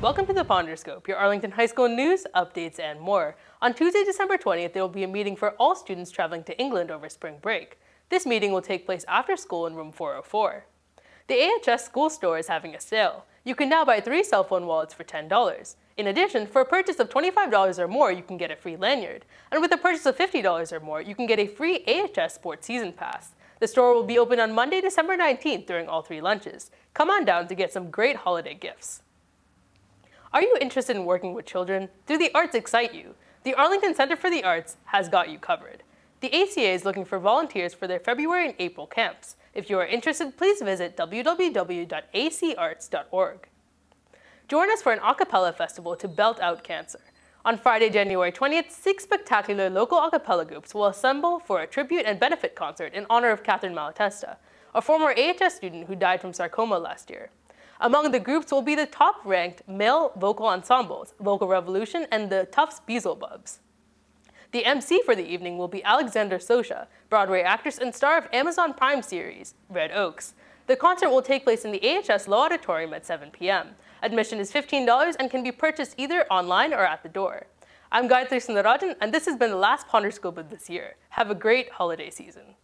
Welcome to the Ponderscope, your Arlington High School news, updates, and more. On Tuesday, December 20th, there will be a meeting for all students traveling to England over spring break. This meeting will take place after school in room 404. The AHS school store is having a sale. You can now buy 3 cell phone wallets for $10. In addition, for a purchase of $25 or more, you can get a free lanyard. And with a purchase of $50 or more, you can get a free AHS sports season pass. The store will be open on Monday, December 19th during all 3 lunches. Come on down to get some great holiday gifts. Are you interested in working with children? Do the arts excite you? The Arlington Center for the Arts has got you covered. The ACA is looking for volunteers for their February and April camps. If you are interested, please visit www.acarts.org. Join us for an a cappella festival to belt out cancer. On Friday, January 20th, 6 spectacular local a cappella groups will assemble for a tribute and benefit concert in honor of Catherine Malatesta, a former AHS student who died from sarcoma last year. Among the groups will be the top-ranked male vocal ensembles, Vocal Revolution and the Tufts Beelzebubs. The MC for the evening will be Alexander Sosha, Broadway actress and star of Amazon Prime series, Red Oaks. The concert will take place in the AHS Low Auditorium at 7 p.m. Admission is $15 and can be purchased either online or at the door. I'm Gayatri Sundarajan, and this has been the last Ponderscope of this year. Have a great holiday season.